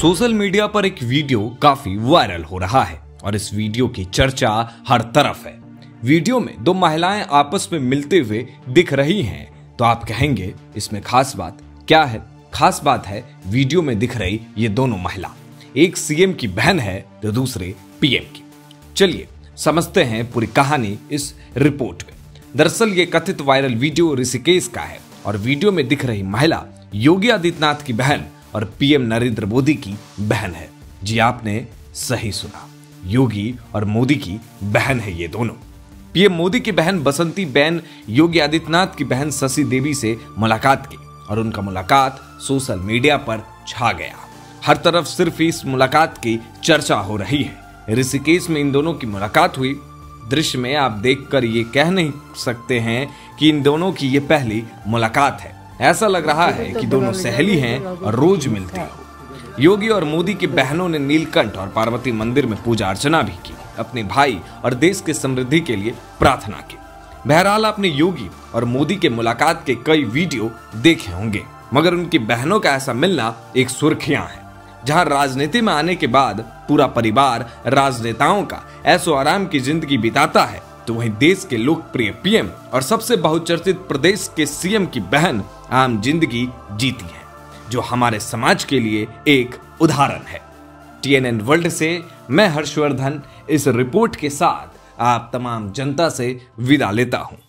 Social media पर एक video काफी वायरल हो रहा है और इस वीडियो की चर्चा हर तरफ है। वीडियो में दो महिलाएं आपस में मिलते हुए दिख रही हैं, तो आप कहेंगे इसमें खास बात क्या है। खास बात है वीडियो में दिख रही ये दोनों महिला, एक सीएम की बहन है तो दूसरे पीएम की। चलिए समझते हैं पूरी कहानी इस रिपोर्ट में। दरअसल ये कथित वायरल वीडियो ऋषिकेश का है और वीडियो में दिख रही महिला योगी आदित्यनाथ की बहन और पीएम नरेंद्र मोदी की बहन है। जी आपने सही सुना, योगी और मोदी की बहन है ये दोनों। पीएम मोदी की बहन बसंती बेन योगी आदित्यनाथ की बहन शशि देवी से मुलाकात की और उनका मुलाकात सोशल मीडिया पर छा गया। हर तरफ सिर्फ इस मुलाकात की चर्चा हो रही है। ऋषिकेश में इन दोनों की मुलाकात हुई। दृश्य में आप देखकर ये कह नहीं सकते हैं कि इन दोनों की ये पहली मुलाकात है। ऐसा लग रहा है कि दोनों सहेली हैं और रोज मिलती हो। योगी और मोदी की बहनों ने नीलकंठ और पार्वती मंदिर में पूजा अर्चना भी की, अपने भाई और देश के समृद्धि के लिए प्रार्थना की। बहरहाल आपने योगी और मोदी के मुलाकात के कई वीडियो देखे होंगे, मगर उनकी बहनों का ऐसा मिलना एक सुर्खियां है। जहां राजनीति में आने के बाद पूरा परिवार राजनेताओं का ऐशो आराम की जिंदगी बिताता है, तो वहीं देश के लोकप्रिय पीएम और सबसे बहुचर्चित प्रदेश के सीएम की बहन आम जिंदगी जीती है, जो हमारे समाज के लिए एक उदाहरण है। टीएनएन वर्ल्ड से मैं हर्षवर्धन इस रिपोर्ट के साथ आप तमाम जनता से विदा लेता हूं।